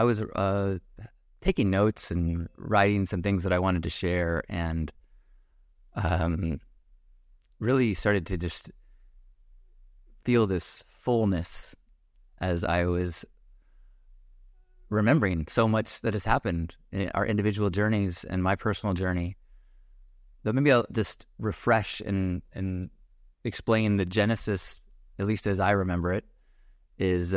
I was taking notes and writing some things that I wanted to share, and really started to just feel this fullness as I was remembering so much that has happened in our individual journeys and my personal journey. But maybe I'll just refresh and explain the genesis, at least as I remember it, is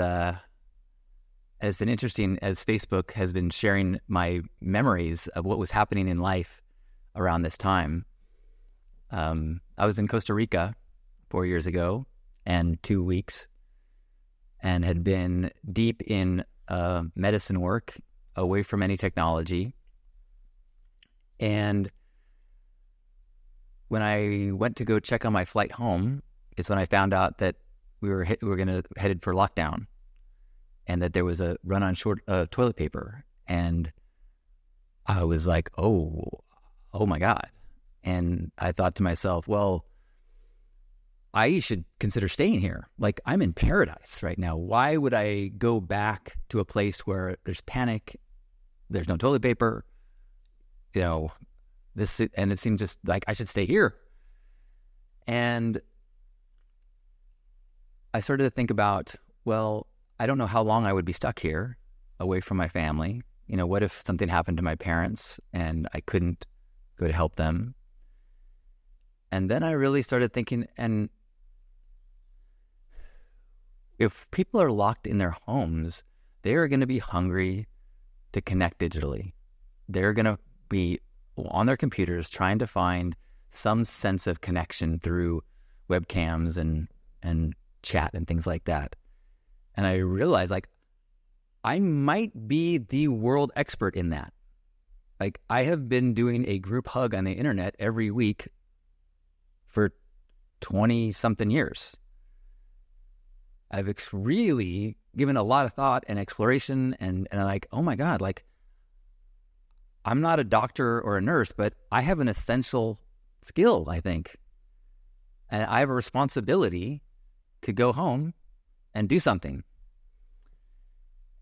has been interesting as Facebook has been sharing my memories of what was happening in life around this time. I was in Costa Rica 4 years ago and 2 weeks, and had been deep in medicine work, away from any technology. And when I went to go check on my flight home, it's when I found out that we were headed for lockdown, and that there was a run on short toilet paper. And I was like, oh my God. And I thought to myself, well, I should consider staying here. Like, I'm in paradise right now. Why would I go back to a place where there's panic, there's no toilet paper, and it seemed just like I should stay here. And I started to think about, well, I don't know how long I would be stuck here, away from my family. What if something happened to my parents and I couldn't go to help them? And then I really started thinking, and if people are locked in their homes, they are going to be hungry to connect digitally. They're going to be on their computers trying to find some sense of connection through webcams and chat and things like that. And I realized, I might be the world expert in that. I have been doing a group hug on the internet every week for 20-something years. I've really given a lot of thought and exploration, and I'm like, oh my God, I'm not a doctor or a nurse, but I have an essential skill, I think. And I have a responsibility to go home and do something.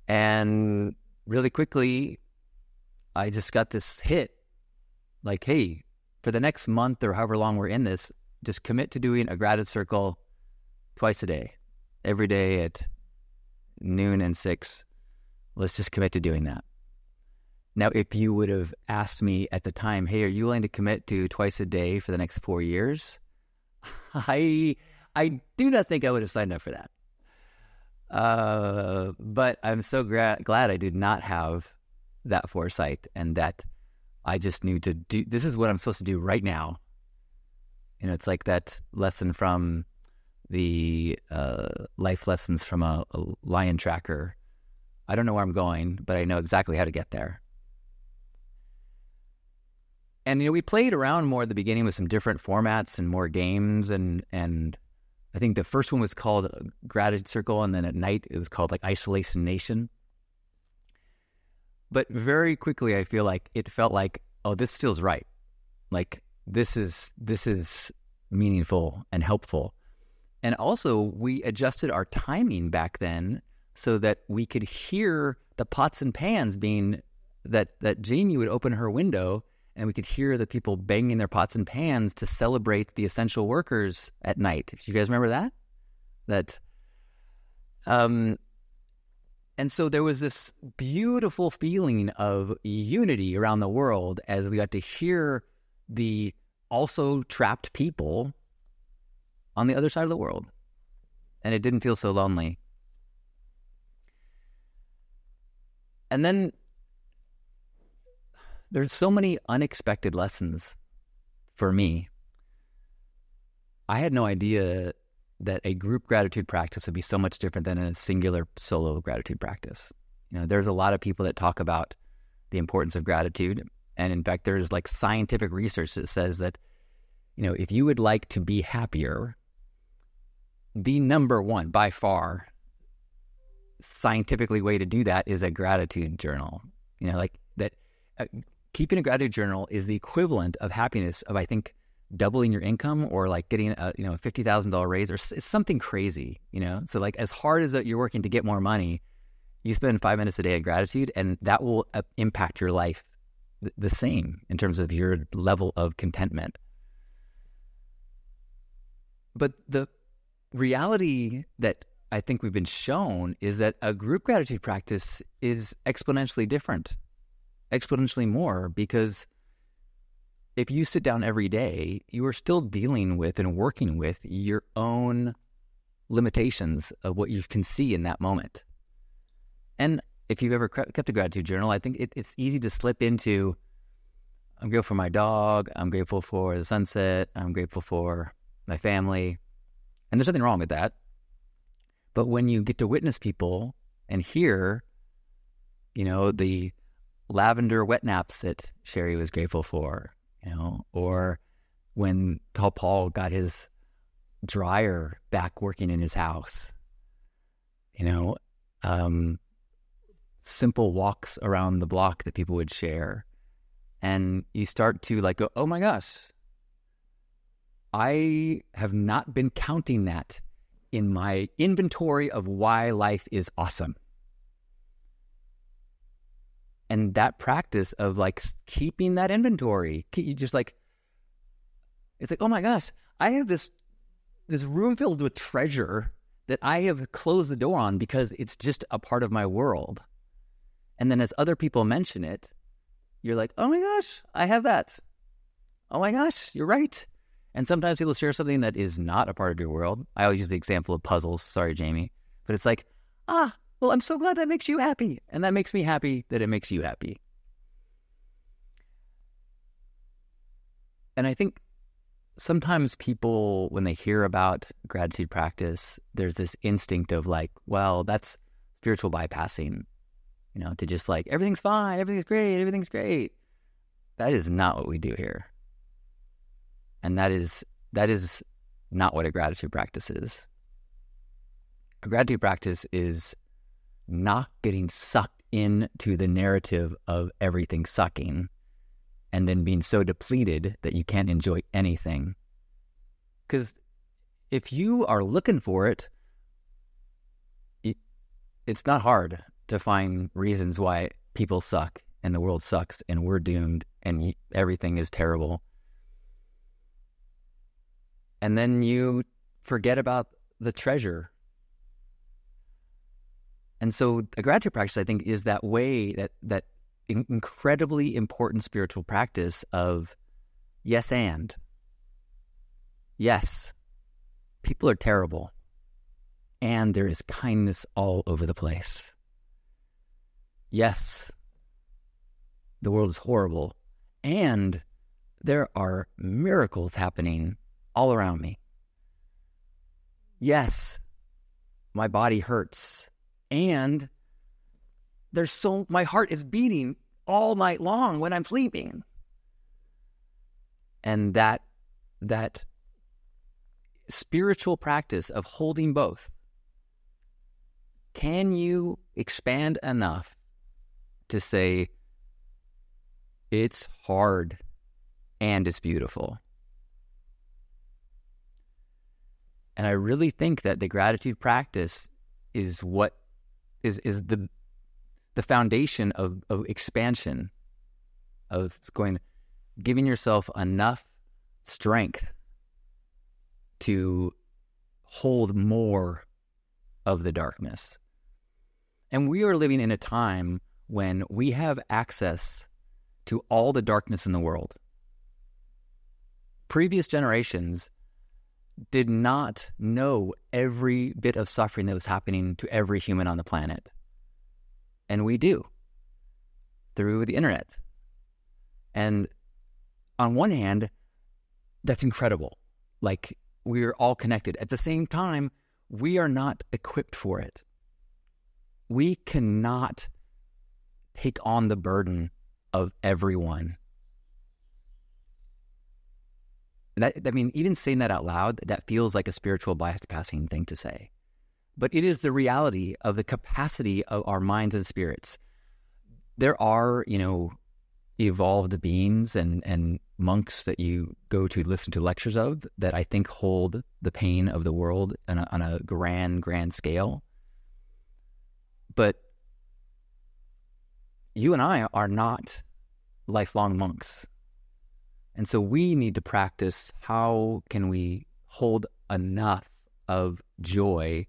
And really quickly, I just got this hit, hey, for the next month or however long we're in this, just commit to doing a gratitude circle twice a day, every day at noon and 6. Let's just commit to doing that. Now, if you would have asked me at the time, hey, are you willing to commit to twice a day for the next 4 years? I do not think I would have signed up for that. But I'm so glad I did not have that foresight, and that I just knew to do, this is what I'm supposed to do right now. It's like that lesson from the life lessons from a lion tracker. I don't know where I'm going, but I know exactly how to get there. And, we played around more at the beginning with some different formats and more games, and I think the first one was called Gratitude Circle, and then at night it was called Isolation Nation. But very quickly, I feel it felt oh, this feels right. This is meaningful and helpful. And also, we adjusted our timing back then so that we could hear the pots and pans being that Jamie would open her window, and we could hear the people banging their pots and pans to celebrate the essential workers at night. You guys remember that? And so there was this beautiful feeling of unity around the world as we got to hear the also trapped people on the other side of the world. And it didn't feel so lonely. And then there's so many unexpected lessons for me. I had no idea that a group gratitude practice would be so much different than a singular solo gratitude practice. There's a lot of people that talk about the importance of gratitude. And in fact, there's scientific research that says that, if you would like to be happier, the number one, by far, scientifically way to do that is a gratitude journal. Keeping a gratitude journal is the equivalent of happiness of, I think, doubling your income, or getting a $50,000 raise, or it's something crazy. So as hard as you're working to get more money, You spend 5 minutes a day in gratitude, and that will impact your life the same in terms of your level of contentment. But the reality that I think we've been shown is that a group gratitude practice is exponentially different, exponentially more, because if you sit down every day, you are still dealing with and working with your own limitations of what you can see in that moment. And if you've ever kept a gratitude journal, I think it's easy to slip into, I'm grateful for my dog, I'm grateful for the sunset, I'm grateful for my family. And there's nothing wrong with that. But when you get to witness people and hear, you know, the lavender wet naps that Sherry was grateful for, you know, or when Paul got his dryer back working in his house, you know, simple walks around the block that people would share. And you start to like go, oh my gosh, I have not been counting that in my inventory of why life is awesome. And that practice of like keeping that inventory, you just like, it's like, oh my gosh, I have this room filled with treasure that I have closed the door on because it's just a part of my world. And then as other people mention it, you're like, oh my gosh, I have that. Oh my gosh, you're right. And sometimes people share something that is not a part of your world. I always use the example of puzzles. Sorry, Jamie. But it's like, ah, well, I'm so glad that makes you happy. And that makes me happy that it makes you happy. And I think sometimes people, when they hear about gratitude practice, there's this instinct of like, well, that's spiritual bypassing, you know, to just like, everything's fine, everything's great, everything's great. That is not what we do here. And that is not what a gratitude practice is. A gratitude practice is not getting sucked into the narrative of everything sucking and then being so depleted that you can't enjoy anything. Because if you are looking for it, it's not hard to find reasons why people suck and the world sucks and we're doomed and everything is terrible. And then you forget about the treasure. And so a gratitude practice, I think, is that way, that incredibly important spiritual practice of yes and. Yes, people are terrible. And there is kindness all over the place. Yes, the world is horrible. And there are miracles happening all around me. Yes, my body hurts. And my heart is beating all night long when I'm sleeping. And that spiritual practice of holding both. Can you expand enough to say, it's hard and it's beautiful? And I really think that the gratitude practice is what is the foundation of expansion, of giving yourself enough strength to hold more of the darkness. And we are living in a time when we have access to all the darkness in the world. Previous generations did not know every bit of suffering that was happening to every human on the planet. And we do, through the internet. And on one hand, that's incredible. Like, we're all connected. At the same time, we are not equipped for it. We cannot take on the burden of everyone. I mean, even saying that out loud, that feels like a spiritual bypassing thing to say. But it is the reality of the capacity of our minds and spirits. There are, you know, evolved beings and monks that you go to listen to lectures of that I think hold the pain of the world on a grand scale. But you and I are not lifelong monks. And so we need to practice how can we hold enough of joy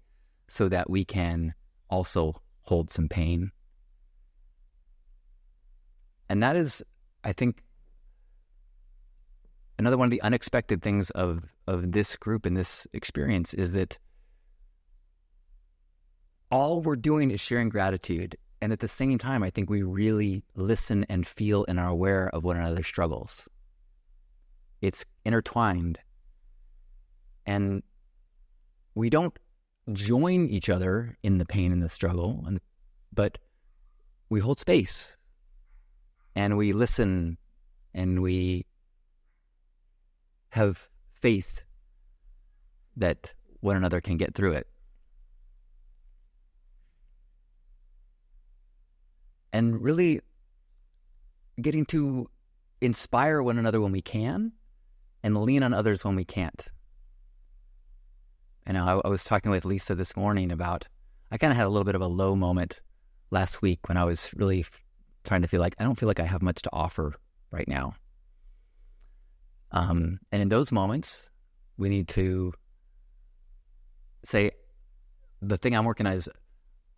so that we can also hold some pain. And that is, I think, another one of the unexpected things of this group and this experience is that all we're doing is sharing gratitude. And at the same time, I think we really listen and feel and are aware of one another's struggles. It's intertwined. And we don't join each other in the pain and the struggle, but we hold space and we listen and we have faith that one another can get through it. And really getting to inspire one another when we can and lean on others when we can't. And I was talking with Lisa this morning about, I kind of had a little bit of a low moment last week when I was really trying to feel like, I don't feel like I have much to offer right now. And in those moments, we need to say, the thing I'm working on is,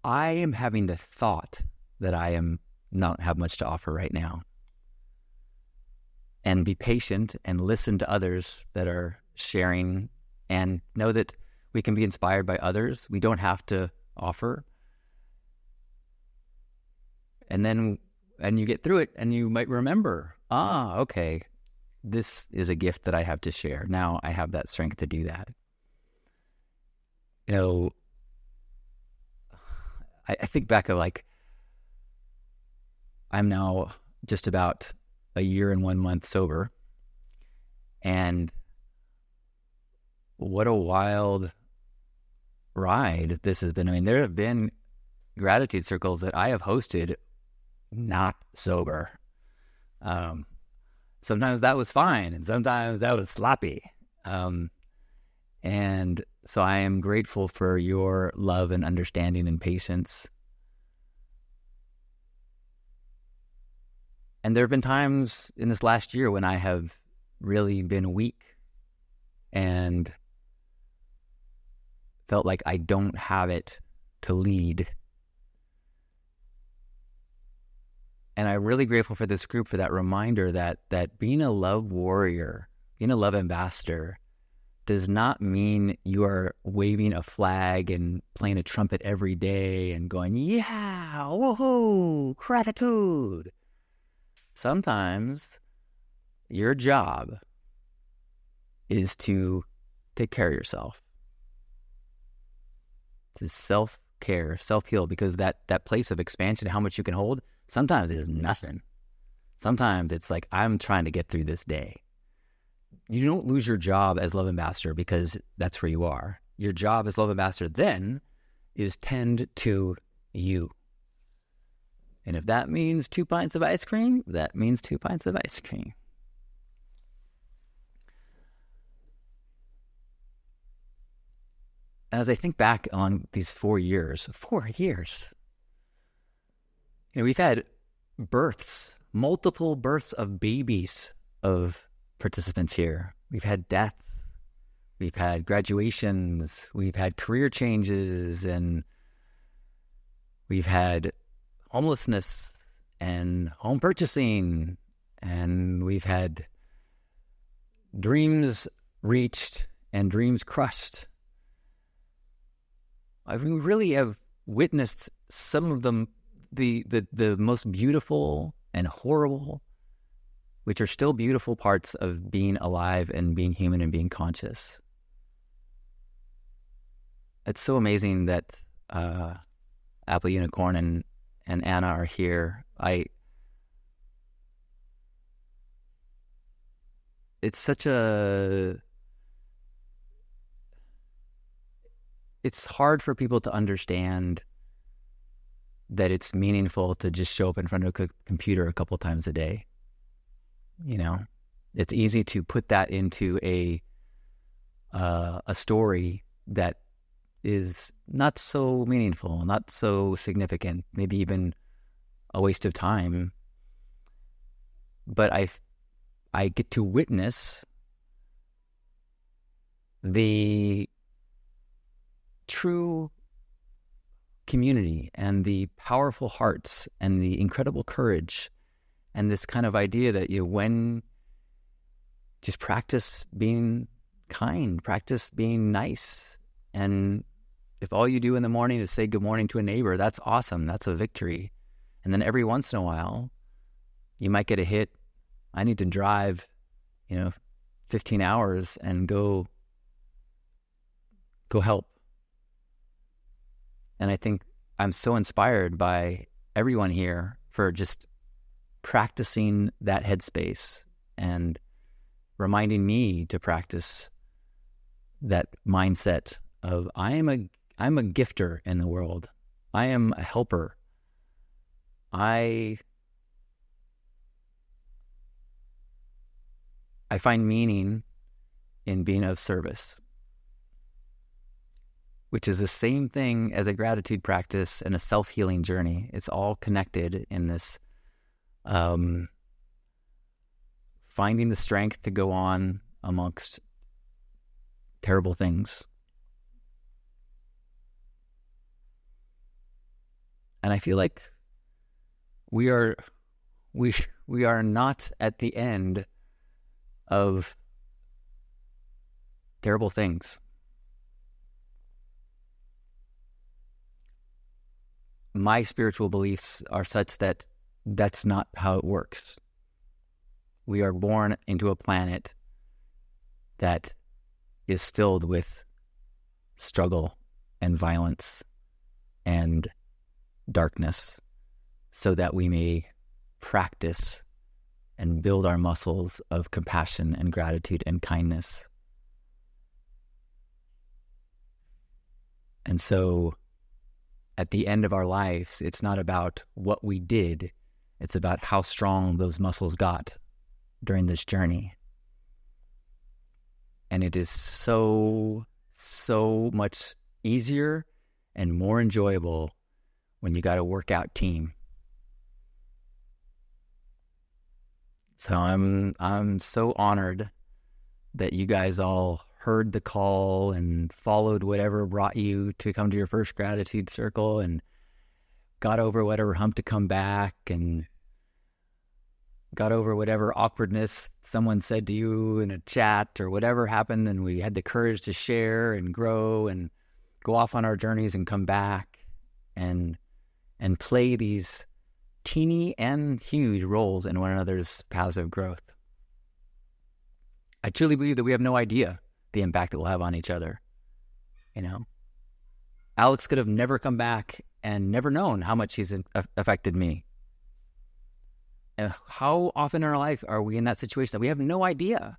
I am having the thought that I am not have much to offer right now. And be patient and listen to others that are sharing and know that we can be inspired by others. We don't have to offer. And you get through it and you might remember, okay, this is a gift that I have to share. Now I have that strength to do that. You know, I think back of like, I'm now just about a year and 1 month sober, and what a wild ride this has been. I mean, there have been gratitude circles that I have hosted not sober. Sometimes that was fine, and sometimes that was sloppy. And so I am grateful for your love and understanding and patience. And there have been times in this last year when I have really been weak and felt like I don't have it to lead. And I'm really grateful for this group for that reminder that being a love warrior, being a love ambassador, does not mean you are waving a flag and playing a trumpet every day and going, yeah, woohoo, gratitude. Sometimes your job is to take care of yourself, to self-care, self-heal, because that place of expansion, how much you can hold, sometimes it is nothing. Sometimes it's like, I'm trying to get through this day. You don't lose your job as love ambassador because that's where you are. Your job as love ambassador then is tend to you. And if that means 2 pints of ice cream, that means 2 pints of ice cream. As I think back on these 4 years, you know, we've had births, multiple births of babies of participants here. We've had deaths. We've had graduations. We've had career changes. And we've had homelessness and home purchasing, and we've had dreams reached and dreams crushed. I mean, we really have witnessed some of them, the most beautiful and horrible, which are still beautiful parts of being alive and being human and being conscious. It's so amazing that Apple Unicorn and Anna are here. It's hard for people to understand that it's meaningful to just show up in front of a computer a couple times a day. You know, it's easy to put that into a story that is not so meaningful, not so significant, maybe even a waste of time. But I get to witness the true community and the powerful hearts and the incredible courage and this kind of idea that when just practice being kind, practice being nice. And if all you do in the morning is say good morning to a neighbor, that's awesome. That's a victory. And then every once in a while, you might get a hit. I need to drive, 15 hours and go help. And I think I'm so inspired by everyone here for just practicing that headspace and reminding me to practice that mindset of I'm a gifter in the world. I am a helper. I find meaning in being of service, which is the same thing as a gratitude practice and a self-healing journey. It's all connected in this finding the strength to go on amongst terrible things. And I feel like we are not at the end of terrible things. My spiritual beliefs are such that that's not how it works. We are born into a planet that is filled with struggle and violence and darkness, so that we may practice and build our muscles of compassion and gratitude and kindness. And so at the end of our lives, it's not about what we did, it's about how strong those muscles got during this journey. And it is so, so much easier and more enjoyable when you got a workout team. So I'm so honored that you guys all heard the call and followed whatever brought you to come to your first gratitude circle and got over whatever hump to come back and got over whatever awkwardness someone said to you in a chat or whatever happened, and we had the courage to share and grow and go off on our journeys and come back and play these teeny and huge roles in one another's paths of growth. I truly believe that we have no idea the impact that we'll have on each other. Alex could have never come back and never known how much he's affected me. And how often in our life are we in that situation that we have no idea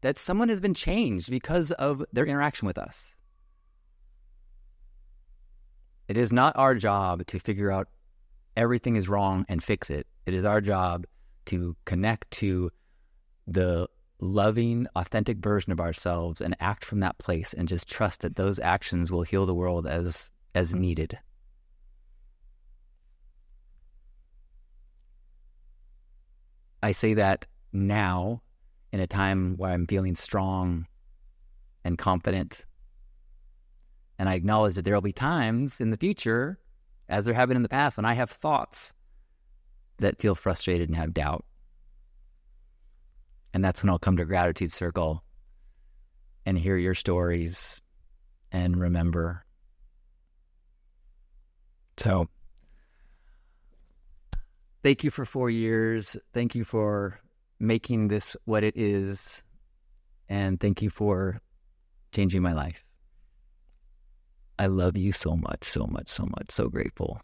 that someone has been changed because of their interaction with us? It is not our job to figure out everything is wrong and fix it. It is our job to connect to the loving, authentic version of ourselves and act from that place and just trust that those actions will heal the world as needed. I say that now in a time where I'm feeling strong and confident. And I acknowledge that there will be times in the future, as there have been in the past, when I have thoughts that feel frustrated and have doubt. And that's when I'll come to Gratitude Circle and hear your stories and remember. So thank you for 4 years. Thank you for making this what it is. And thank you for changing my life. I love you so much, so much, so much. So grateful.